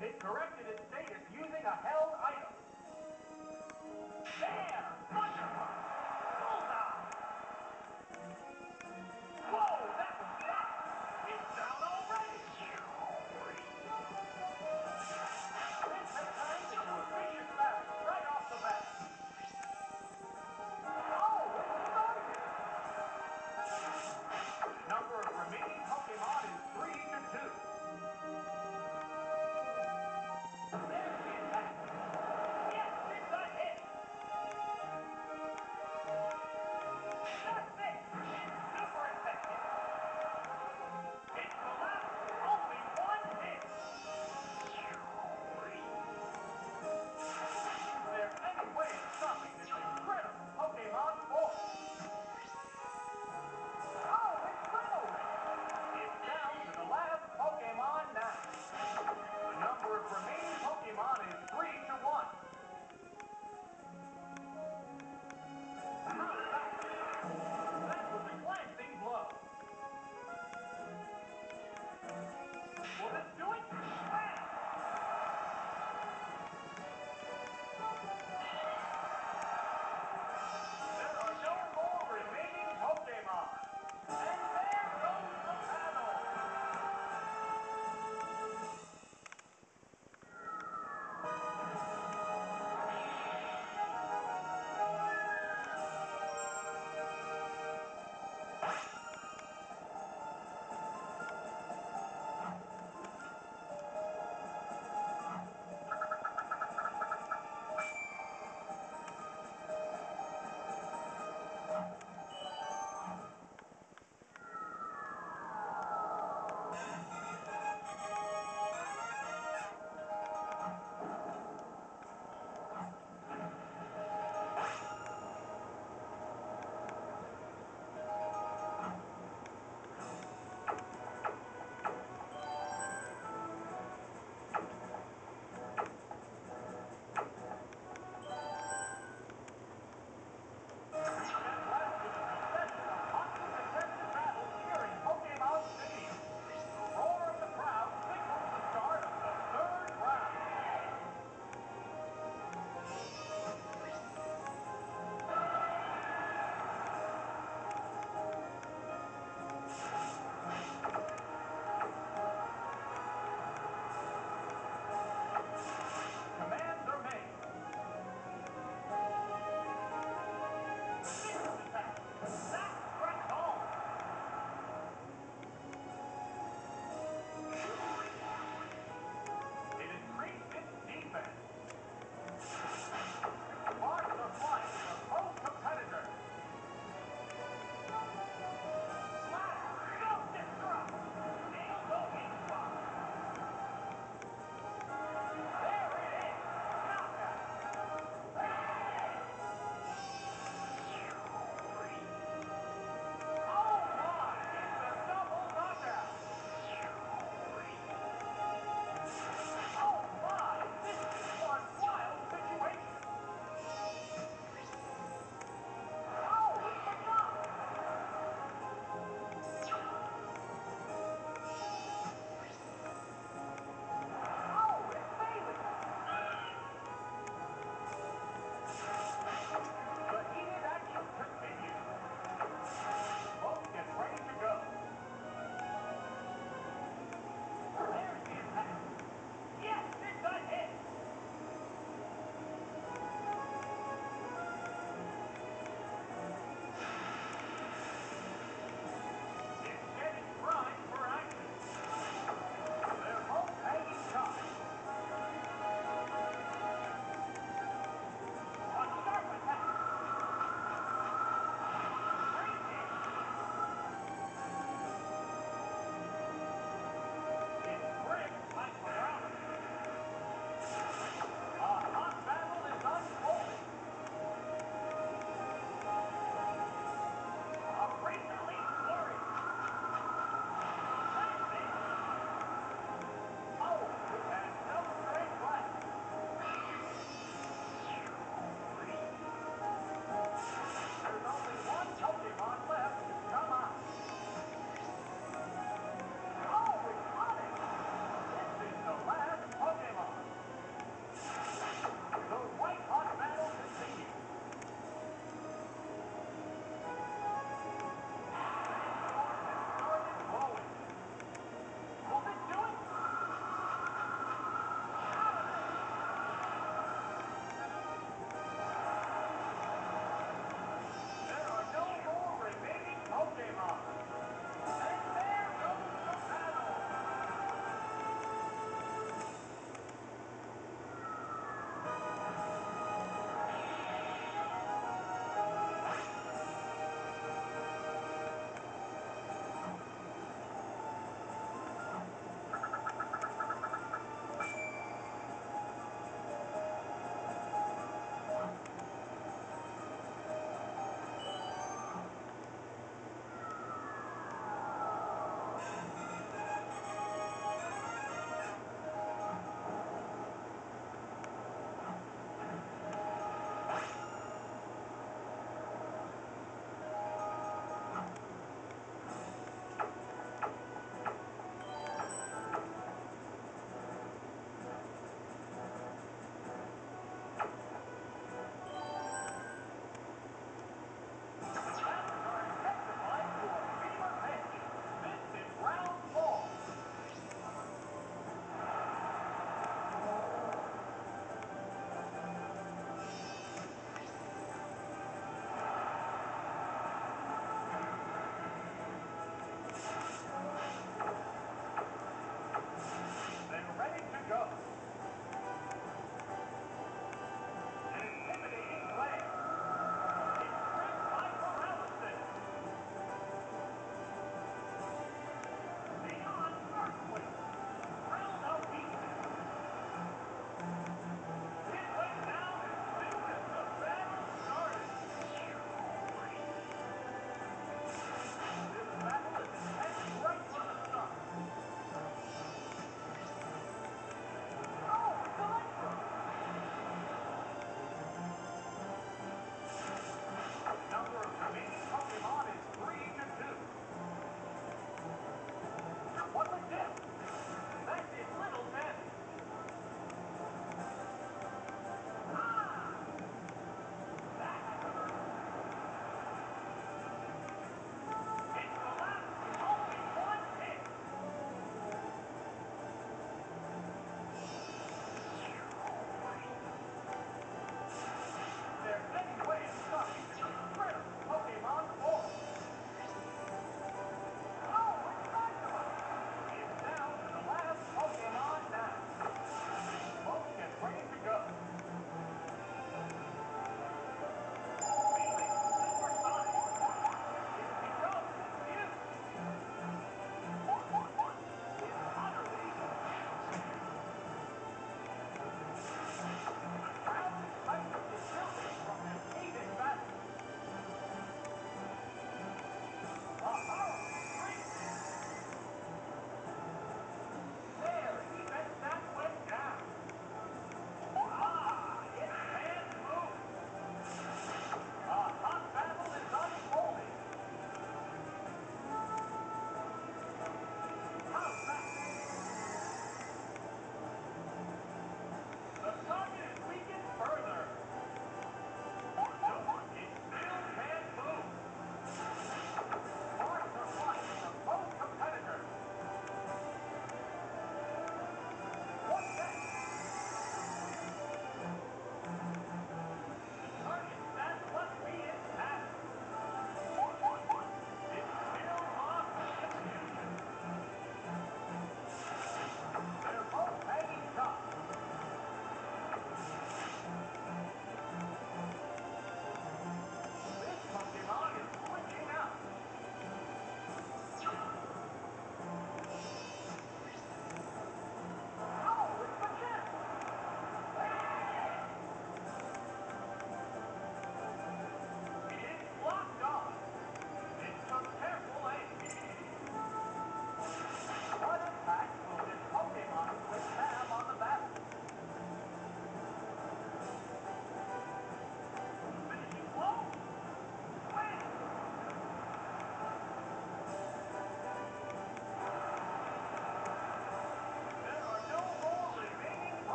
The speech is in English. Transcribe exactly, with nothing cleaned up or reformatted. It corrected its status using a held item. There! Wonderful!